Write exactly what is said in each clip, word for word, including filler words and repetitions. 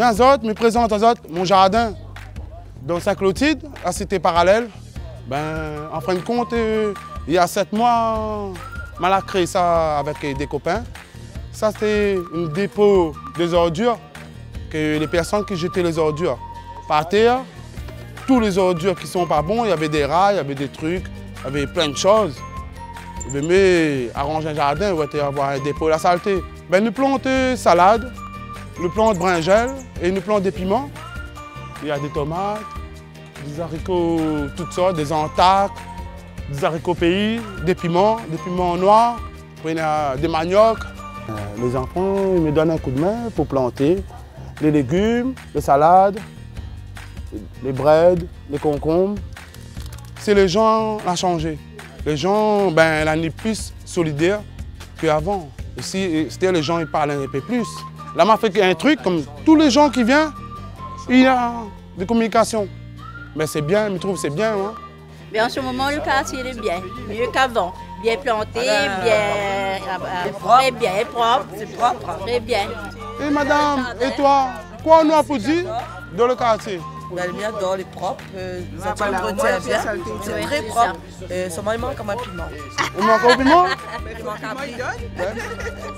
Viens aux autres, me présente aux autres mon jardin. Dans Sainte-Clotilde, à Cité Parallèle, ben, en fin de compte, euh, il y a sept mois, on a créé ça avec des copains. Ça, c'était un dépôt des ordures, que les personnes qui jetaient les ordures par terre, tous les ordures qui sont pas bons, il y avait des rats, il y avait des trucs, il y avait plein de choses. Mais arranger un jardin, il va y avoir un dépôt de la saleté. Ben, nous plantons salade, nous plantons brinjelle et nous plantons des piments. Il y a des tomates, des haricots toutes sortes, des entaques, des haricots pays, des piments, des piments noirs, des maniocs. Les enfants ils me donnent un coup de main pour planter les légumes, les salades, les braides, les concombres. C'est les gens à changer. Les gens, ben, là, n'est plus solidaire qu'avant. Ici, c'était les gens ils parlent un peu plus. Là, m'a fait un truc comme tous les gens qui viennent. Il y a des communications, mais c'est bien, je trouve que c'est bien. Hein. Mais en ce moment, le quartier est bien, mieux qu'avant. Bien planté, bien propre, bien propre, c'est propre, très bien. Et madame, et toi, quoi on a pour dire dans le quartier? Le mien dehors est propre, ça entretient bien, c'est très propre. Seulement, il manque un piment. Il manque un piment? Il manque un piment,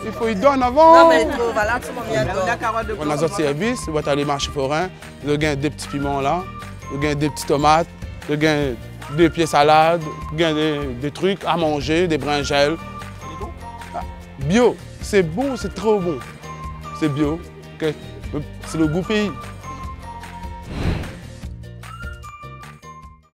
il faut qu'il donne avant. Non, mais voilà, tout le monde. On a d'autres services, on va aller marcher forain, on gagne des petits piments là, on gagne des petites tomates, on gagne des pieds salades, on gagne des trucs à manger, des brinjelles. Bio, c'est bon, c'est trop bon. C'est bio, c'est le goût pays.